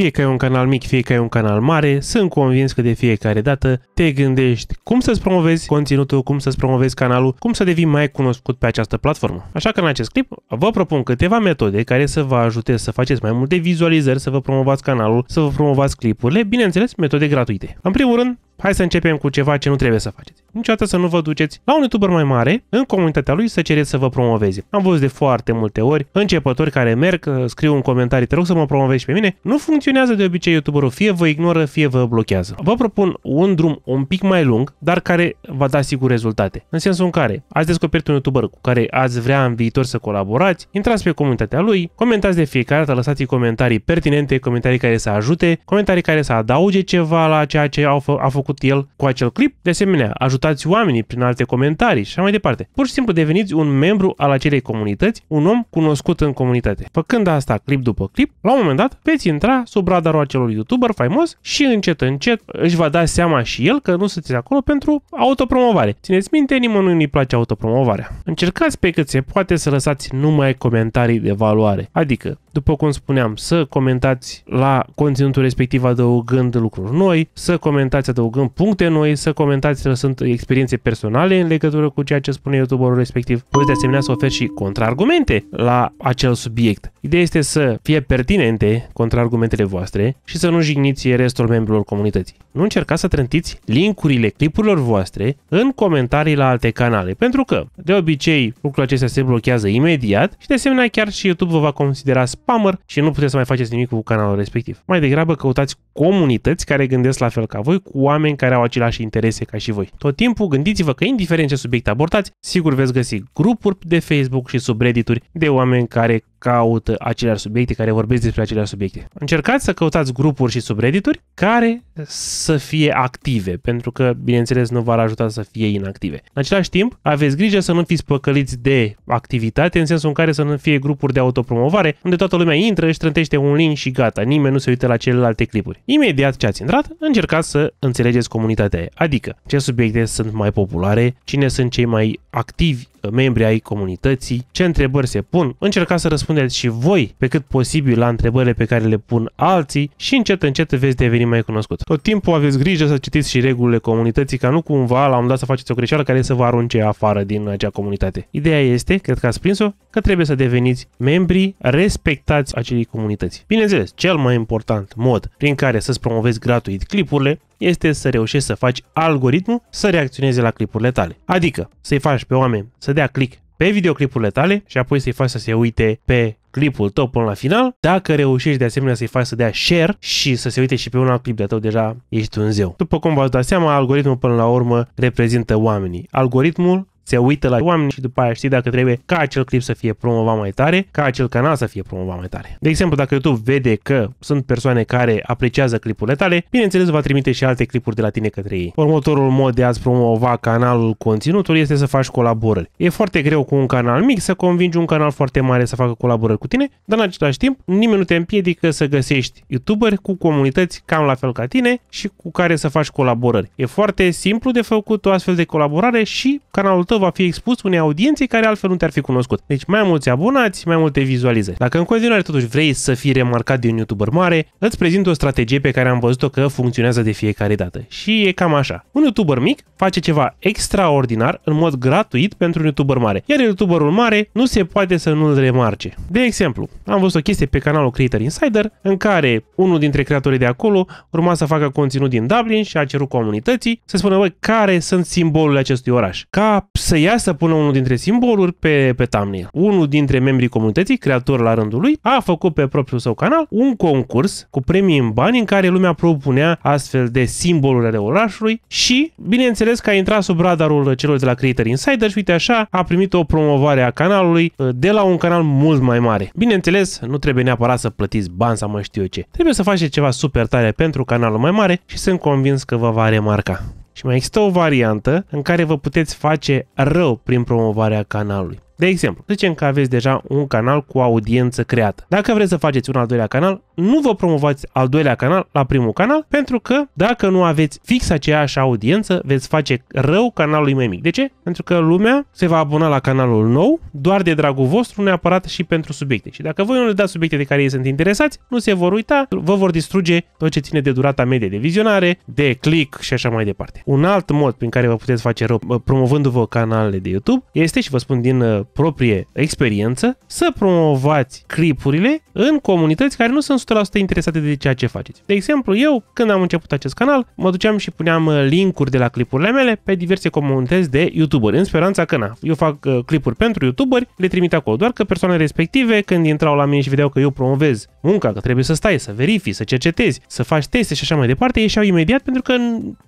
Fie că e un canal mic, fie că e un canal mare, sunt convins că de fiecare dată te gândești cum să-ți promovezi conținutul, cum să-ți promovezi canalul, cum să devii mai cunoscut pe această platformă. Așa că în acest clip vă propun câteva metode care să vă ajute să faceți mai multe vizualizări, să vă promovați canalul, să vă promovați clipurile, bineînțeles, metode gratuite. În primul rând, hai să începem cu ceva ce nu trebuie să faceți. Niciodată să nu vă duceți la un YouTuber mai mare, în comunitatea lui, să cereți să vă promoveze. Am văzut de foarte multe ori începători care merg, scriu în comentarii, te rog să mă promovezi pe mine. Nu funcționează de obicei YouTuberul, fie vă ignoră, fie vă blochează. Vă propun un drum un pic mai lung, dar care va da sigur rezultate. În sensul în care ați descoperit un YouTuber cu care ați vrea în viitor să colaborați, intrați pe comunitatea lui, comentați de fiecare dată, lăsați comentarii pertinente, comentarii care să ajute, comentarii care să adauge ceva la ceea ce a făcut el cu acel clip. De asemenea, ajutați oamenii prin alte comentarii și așa mai departe. Pur și simplu deveniți un membru al acelei comunități, un om cunoscut în comunitate. Făcând asta clip după clip, la un moment dat veți intra sub radarul acelui YouTuber faimos și încet încet își va da seama și el că nu sunteți acolo pentru autopromovare. Țineți minte, nimănui nu-i place autopromovarea. Încercați pe cât se poate să lăsați numai comentarii de valoare. Adică, după cum spuneam, să comentați la conținutul respectiv adăugând lucruri noi, să comentați adăugând puncte noi, să comentați lăsând experiențe personale în legătură cu ceea ce spune YouTuberul respectiv. Poți de asemenea să oferi și contraargumente la acel subiect. Ideea este să fie pertinente contraargumentele voastre și să nu jigniți restul membrilor comunității. Nu încercați să trântiți linkurile clipurilor voastre în comentarii la alte canale, pentru că, de obicei, lucrul acesta se blochează imediat și, de asemenea, chiar și YouTube vă va considera spammer și nu puteți să mai faceți nimic cu canalul respectiv. Mai degrabă căutați comunități care gândesc la fel ca voi, cu oameni care au aceleași interese ca și voi. Tot timpul gândiți-vă că, indiferent ce subiect abordați, sigur veți găsi grupuri de Facebook și subreddituri de oameni care caută aceleași subiecte, care vorbesc despre aceleași subiecte. Încercați să căutați grupuri și subreddituri care să fie active, pentru că, bineînțeles, nu v-ar ajuta să fie inactive. În același timp, aveți grijă să nu fiți păcăliți de activitate, în sensul în care să nu fie grupuri de autopromovare, unde toată lumea intră, își trântește un link și gata, nimeni nu se uită la celelalte clipuri. Imediat ce ați intrat, încercați să înțelegeți comunitatea aia, adică ce subiecte sunt mai populare, cine sunt cei mai activi membri ai comunității, ce întrebări se pun, încercați să răspundeți și voi pe cât posibil la întrebările pe care le pun alții și încet încet veți deveni mai cunoscut. Tot timpul aveți grijă să citiți și regulile comunității, ca nu cumva la un moment dat să faceți o greșeală care să vă arunce afară din acea comunitate. Ideea este, cred că ați prins-o, că trebuie să deveniți membri respectați acelei comunități. Bineînțeles, cel mai important mod prin care să-ți promovezi gratuit clipurile este să reușești să faci algoritmul să reacționeze la clipurile tale. Adică să-i faci pe oameni să dea click pe videoclipurile tale și apoi să-i faci să se uite pe clipul tău până la final. Dacă reușești de asemenea să-i faci să dea share și să se uite și pe un alt clip de-a tău, deja ești un zeu. După cum v-ați dat seama, algoritmul până la urmă reprezintă oamenii. Algoritmul se uită la oameni și după aia știi dacă trebuie ca acel clip să fie promovat mai tare, ca acel canal să fie promovat mai tare. De exemplu, dacă YouTube vede că sunt persoane care apreciază clipurile tale, bineînțeles va trimite și alte clipuri de la tine către ei. Următorul mod de a-ți promova canalul, conținutul, este să faci colaborări. E foarte greu cu un canal mic să convingi un canal foarte mare să facă colaborări cu tine, dar în același timp nimeni nu te împiedică să găsești YouTuberi cu comunități cam la fel ca tine și cu care să faci colaborări. E foarte simplu de făcut o astfel de colaborare și canalul tău va fi expus unei audiențe care altfel nu te-ar fi cunoscut. Deci mai mulți abonați, mai multe vizualizări. Dacă în continuare totuși vrei să fii remarcat de un YouTuber mare, îți prezint o strategie pe care am văzut-o că funcționează de fiecare dată. Și e cam așa. Un YouTuber mic face ceva extraordinar în mod gratuit pentru un YouTuber mare, iar YouTuberul mare nu se poate să nu-l remarce. De exemplu, am văzut o chestie pe canalul Creator Insider în care unul dintre creatorii de acolo urma să facă conținut din Dublin și a cerut comunității să spună, băi, care sunt simbolurile acestui oraș? Ca să iasă până unul dintre simboluri pe thumbnail. Unul dintre membrii comunității, creator la rândul lui, a făcut pe propriul său canal un concurs cu premii în bani în care lumea propunea astfel de simboluri ale orașului și, bineînțeles, că a intrat sub radarul celor de la Creator Insider și uite așa a primit o promovare a canalului de la un canal mult mai mare. Bineînțeles, nu trebuie neapărat să plătiți bani sau mai știu eu ce. Trebuie să faceți ceva super tare pentru canalul mai mare și sunt convins că vă va remarca. Și mai există o variantă în care vă puteți face rău prin promovarea canalului. De exemplu, zicem că aveți deja un canal cu audiență creată. Dacă vreți să faceți un al doilea canal, nu vă promovați al doilea canal la primul canal, pentru că dacă nu aveți fix aceeași audiență, veți face rău canalului mai mic. De ce? Pentru că lumea se va abona la canalul nou doar de dragul vostru, neapărat și pentru subiecte. Și dacă voi nu le dați subiecte de care ei sunt interesați, nu se vor uita, vă vor distruge tot ce ține de durata medie de vizionare, de click și așa mai departe. Un alt mod prin care vă puteți face rău promovându-vă canalele de YouTube este, și vă spun din proprie experiență, să promovați clipurile în comunități care nu sunt 100% interesate de ceea ce faceți. De exemplu, eu, când am început acest canal, mă duceam și puneam link-uri de la clipurile mele pe diverse comunități de YouTuberi, în speranța că, na, eu fac clipuri pentru YouTuberi, le trimit acolo, doar că persoanele respective, când intrau la mine și vedeau că eu promovez munca, că trebuie să stai, să verifici, să cercetezi, să faci teste și așa mai departe, ieșeau imediat pentru că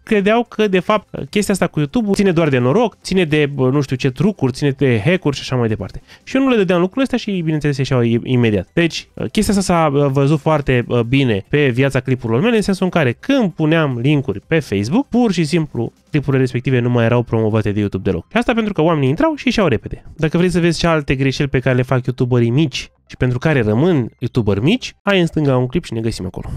credeau că, de fapt, chestia asta cu YouTube ține doar de noroc, ține de, nu știu ce, trucuri, ține de hack-uri și așa mai departe. Și eu nu le dădeam lucrul ăsta și, bineînțeles, ieșeau imediat. Deci, chestia asta s-a văzut foarte bine pe viața clipurilor mele, în sensul în care, când puneam linkuri pe Facebook, pur și simplu clipurile respective nu mai erau promovate de YouTube deloc. Și asta pentru că oamenii intrau și ieșeau repede. Dacă vrei să vezi și alte greșeli pe care le fac YouTuberii mici și pentru care rămân YouTuberi mici, ai în stânga un clip și ne găsim acolo.